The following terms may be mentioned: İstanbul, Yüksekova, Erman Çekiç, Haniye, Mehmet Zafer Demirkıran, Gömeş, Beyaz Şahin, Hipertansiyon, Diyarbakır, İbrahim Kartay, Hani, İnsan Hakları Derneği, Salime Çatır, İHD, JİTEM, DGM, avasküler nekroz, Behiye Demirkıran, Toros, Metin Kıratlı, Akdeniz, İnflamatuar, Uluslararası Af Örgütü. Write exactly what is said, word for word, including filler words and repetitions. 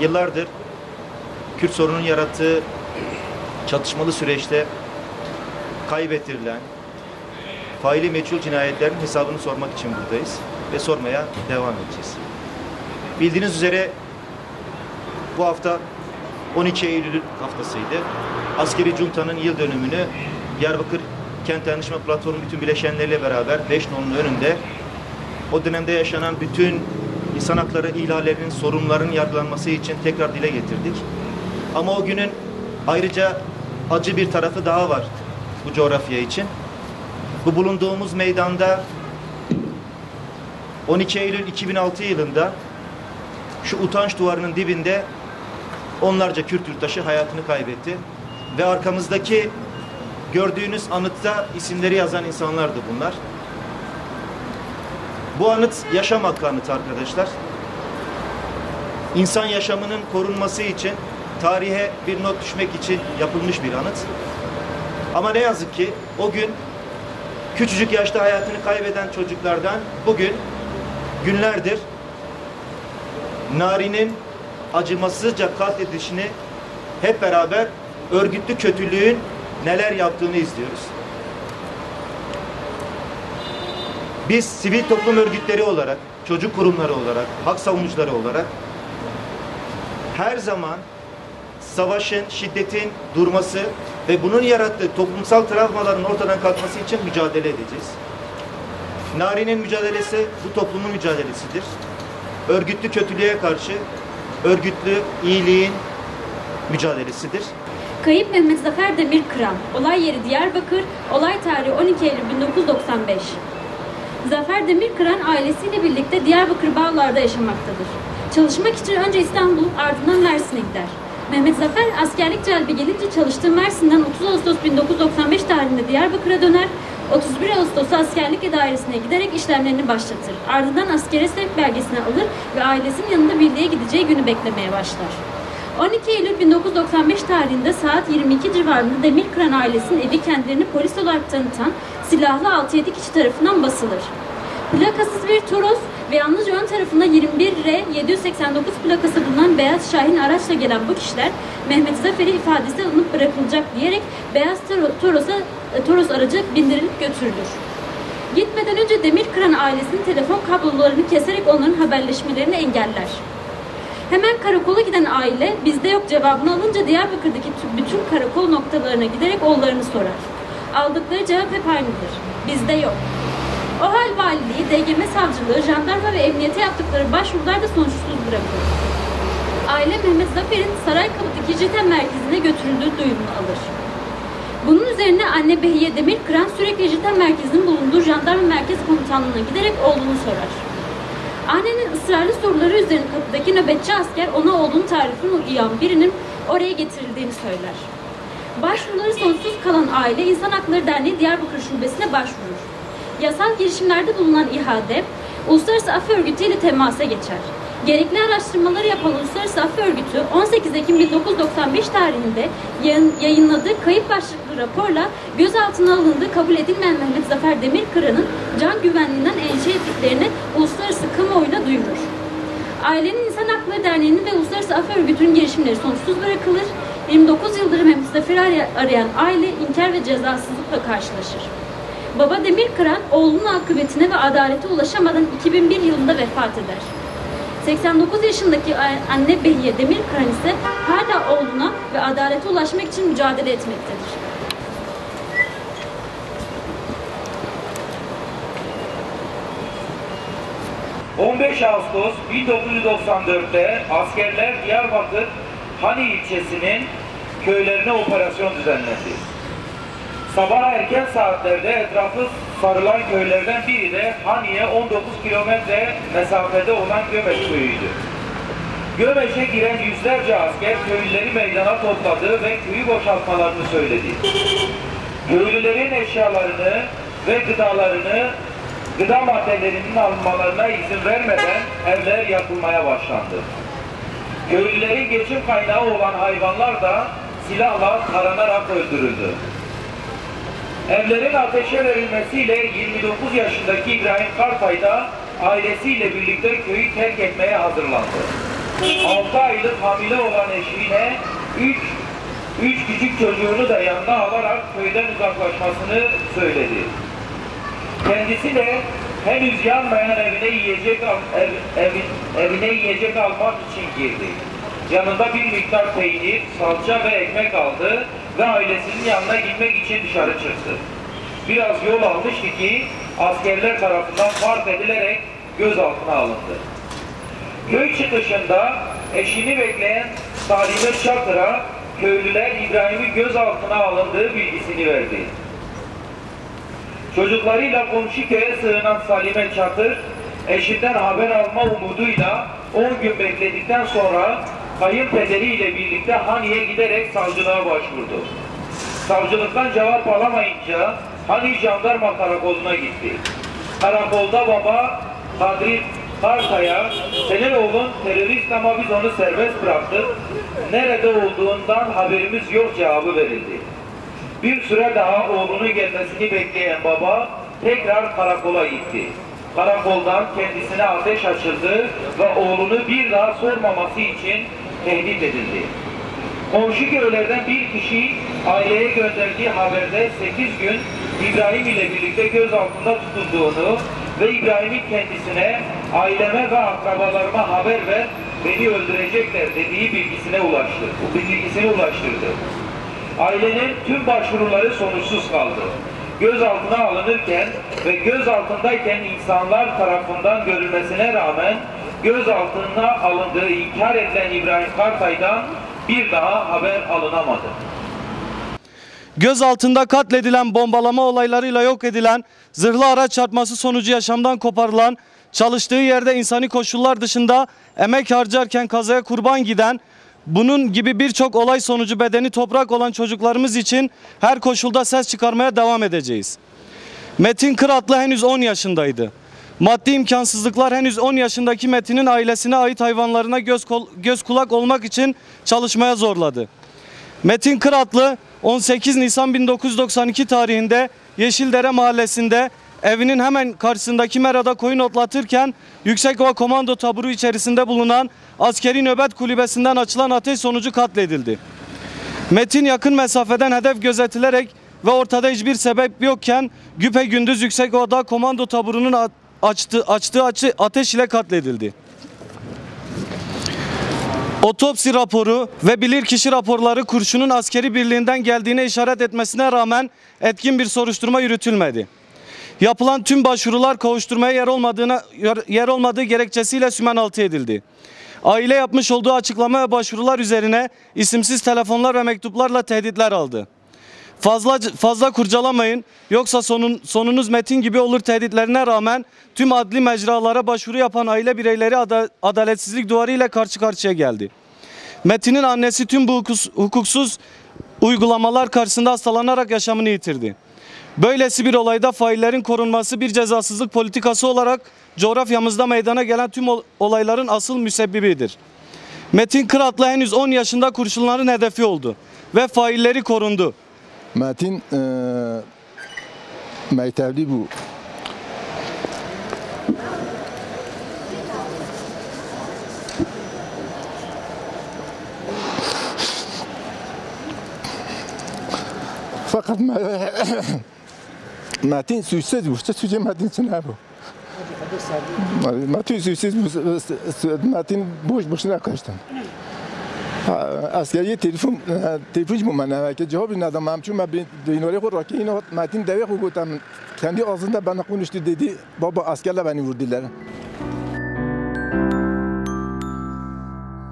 Yıllardır Kürt sorunun yarattığı çatışmalı süreçte kaybettirilen faili meçhul cinayetlerin hesabını sormak için buradayız ve sormaya devam edeceğiz. Bildiğiniz üzere bu hafta on iki Eylül haftasıydı. Askeri Cunta'nın yıl dönümünü Diyarbakır Kent Dayanışma Platformu bütün bileşenleriyle beraber beş nolunun önünde o dönemde yaşanan bütün insan hakları ihlallerinin, sorunların yargılanması için tekrar dile getirdik. Ama o günün ayrıca acı bir tarafı daha var bu coğrafya için. Bu bulunduğumuz meydanda on iki Eylül iki bin altı yılında şu utanç duvarının dibinde onlarca Kürt yurttaşı hayatını kaybetti. Ve arkamızdaki gördüğünüz anıtta isimleri yazan insanlardı bunlar. Bu anıt yaşam hakkı anıtı arkadaşlar. İnsan yaşamının korunması için tarihe bir not düşmek için yapılmış bir anıt. Ama ne yazık ki o gün küçücük yaşta hayatını kaybeden çocuklardan bugün günlerdir Nari'nin acımasızca katledilişini hep beraber örgütlü kötülüğün neler yaptığını izliyoruz. Biz sivil toplum örgütleri olarak, çocuk kurumları olarak, hak savunucuları olarak her zaman savaşın, şiddetin durması ve bunun yarattığı toplumsal travmaların ortadan kalkması için mücadele edeceğiz. Nari'nin mücadelesi bu toplumun mücadelesidir. Örgütlü kötülüğe karşı örgütlü iyiliğin mücadelesidir. Kayıp Mehmet Zafer Demirkıran, olay yeri Diyarbakır, olay tarihi on iki Eylül bin dokuz yüz doksan beş. Zafer Demirkıran ailesiyle birlikte Diyarbakır Bağlar'da yaşamaktadır. Çalışmak için önce İstanbul, ardından Mersin'e gider. Mehmet Zafer askerlik celbi gelince çalıştığı Mersin'den otuz Ağustos bin dokuz yüz doksan beş tarihinde Diyarbakır'a döner, otuz bir Ağustos'ta askerlik dairesine giderek işlemlerini başlatır. Ardından askere sevk belgesini alır ve ailesinin yanında birliğe gideceği günü beklemeye başlar. on iki Eylül bin dokuz yüz doksan beş tarihinde saat yirmi iki civarında Demirkıran ailesinin evi kendilerini polis olarak tanıtan silahlı altı yedi kişi tarafından basılır. Plakasız bir Toros ve yalnızca ön tarafında yirmi bir R yedi yüz seksen dokuz plakası bulunan Beyaz Şahin araçla gelen bu kişiler Mehmet Zafer'i ifadesi alınıp bırakılacak diyerek Beyaz Toros'a, Toros aracı bindirilip götürülür. Gitmeden önce Demirkıran ailesinin telefon kablolarını keserek onların haberleşmelerini engeller. Hemen karakola giden aile bizde yok cevabını alınca Diyarbakır'daki bütün karakol noktalarına giderek oğullarını sorar. Aldıkları cevap hep aynıdır. Bizde yok. O hal valiliği, D G M savcılığı, jandarma ve emniyete yaptıkları başvurular da sonuçsuz bırakılır. Aile Mehmet Zafer'in Saraykapı'daki JİTEM merkezine götürüldüğü duyumunu alır. Bunun üzerine anne Behiye Demirkıran sürekli JİTEM merkezinin bulunduğu jandarma merkez komutanlığına giderek oğlunu sorar. Annenin ısrarlı soruları üzerine kapıdaki nöbetçi asker ona oğlunun tarifini uyan birinin oraya getirildiğini söyler. Başvuruları sonuçsuz kalan aile İnsan Hakları Derneği Diyarbakır Şubesi'ne başvurur. Yasal girişimlerde bulunan İ H D, Uluslararası Af Örgütü ile temasa geçer. Gerekli araştırmaları yapan Uluslararası Af Örgütü, on sekiz Ekim bin dokuz yüz doksan beş tarihinde yayınladığı kayıp başlıklı raporla gözaltına alındığı kabul edilmeyen Mehmet Zafer Demirkıran'ın can güvenliğinden endişe ettiklerini uluslararası kamuoyuna duyurur. Ailenin İnsan Hakları Derneği'nin ve Uluslararası Af Örgütü'nün girişimleri sonuçsuz bırakılır, yirmi dokuz yıldır Mehmet Zafer'i arayan aile inkar ve cezasızlıkla karşılaşır. Baba Demirkıran, oğlunun akıbetine ve adalete ulaşamadan iki bin bir yılında vefat eder. seksen dokuz yaşındaki anne Behiye Demirkıran ise hala oğluna ve adalete ulaşmak için mücadele etmektedir. on beş Ağustos bin dokuz yüz doksan dörtte askerler Diyarbakır Hani ilçesinin köylerine operasyon düzenledi. Sabah erken saatlerde etrafı sarılan köylerden biri de Haniye on dokuz kilometre mesafede olan Gömeş köyüydü. Gömeş'e giren yüzlerce asker köylüleri meydana topladı ve köyü boşaltmalarını söyledi. Köylülerin eşyalarını ve gıdalarını, gıda maddelerinin alınmalarına izin vermeden evler yakılmaya başlandı. Köylülerin geçim kaynağı olan hayvanlar da silahla taranarak öldürüldü. Evlerin ateşe verilmesiyle yirmi dokuz yaşındaki İbrahim Kartay da ailesiyle birlikte köyü terk etmeye hazırlandı. altı aylık hamile olan eşiyle üç üç küçük çocuğunu da yanına alarak köyden uzaklaşmasını söyledi. Kendisi de henüz yanmayan evine yiyecek ev, ev, evine yiyecek almak için girdi. Yanında bir miktar peynir, salça ve ekmek aldı ve ailesinin yanına gitmek için dışarı çıktı. Biraz yol almıştı ki askerler tarafından fark edilerek gözaltına alındı. Köy çıkışında eşini bekleyen Salime Çatır'a köylüler İbrahim'in gözaltına alındığı bilgisini verdi. Çocuklarıyla komşu köye sığınan Salime Çatır, eşinden haber alma umuduyla on gün bekledikten sonra kayınpederiyle birlikte Haniye giderek savcılığa başvurdu. Savcılıktan cevap alamayınca Hani jandarma karakoluna gitti. Karakolda baba Kadri Kartay'a, senin oğlun terörist ama biz onu serbest bıraktık, nerede olduğundan haberimiz yok cevabı verildi. Bir süre daha oğlunun gelmesini bekleyen baba tekrar karakola gitti. Karakoldan kendisine ateş açıldı ve oğlunu bir daha sormaması için tehdit edildi. Komşu köylerden bir kişi aileye gönderdiği haberde sekiz gün İbrahim ile birlikte gözaltında tutulduğunu ve İbrahim'in kendisine aileme ve akrabalarıma haber ver, beni öldürecekler dediği bilgisine ulaştı. Bu bilgisine ulaştırdı. Ailenin tüm başvuruları sonuçsuz kaldı. Gözaltına alınırken ve gözaltındayken insanlar tarafından görülmesine rağmen gözaltına alındığı inkar edilen İbrahim Kartay'dan bir daha haber alınamadı. Gözaltında katledilen, bombalama olaylarıyla yok edilen, zırhlı araç çarpması sonucu yaşamdan koparılan, çalıştığı yerde insani koşullar dışında emek harcarken kazaya kurban giden, bunun gibi birçok olay sonucu bedeni toprak olan çocuklarımız için her koşulda ses çıkarmaya devam edeceğiz. Metin Kıratlı henüz on yaşındaydı. Maddi imkansızlıklar henüz on yaşındaki Metin'in ailesine ait hayvanlarına göz, kol, göz kulak olmak için çalışmaya zorladı. Metin Kıratlı on sekiz Nisan bin dokuz yüz doksan iki tarihinde Yeşildere mahallesinde evinin hemen karşısındaki merada koyun otlatırken Yüksekova komando taburu içerisinde bulunan askeri nöbet kulübesinden açılan ateş sonucu katledildi. Metin yakın mesafeden hedef gözetilerek ve ortada hiçbir sebep yokken güpegündüz Yüksekova'da komando taburunun açtığı, açtığı açı, ateş ile katledildi. Otopsi raporu ve bilirkişi raporları kurşunun askeri birliğinden geldiğine işaret etmesine rağmen etkin bir soruşturma yürütülmedi. Yapılan tüm başvurular kovuşturmaya yer olmadığına yer olmadığı gerekçesiyle sümenaltı edildi. Aile yapmış olduğu açıklama ve başvurular üzerine isimsiz telefonlar ve mektuplarla tehditler aldı. Fazla fazla kurcalamayın yoksa sonun, sonunuz Metin gibi olur tehditlerine rağmen tüm adli mecralara başvuru yapan aile bireyleri ada, adaletsizlik duvarı ile karşı karşıya geldi. Metin'in annesi tüm bu hukus, hukuksuz uygulamalar karşısında hastalanarak yaşamını yitirdi. Böylesi bir olayda faillerin korunması bir cezasızlık politikası olarak coğrafyamızda meydana gelen tüm olayların asıl müsebbibidir. Metin Kıratlı henüz on yaşında kurşunların hedefi oldu ve failleri korundu. Metin e, mektepli bu. Fakat Metin suçsuz bu. Sadece Metin için bu. Metin suçsuz bu. Metin boş boşuna kaçtı. Askeri telefon telefoncu bana ki cevabını adamam çünkü ben dinleri olarak yine Metin devre koydu. Kendi ağzında bana konuştu dedi. Baba askerler beni vurdular.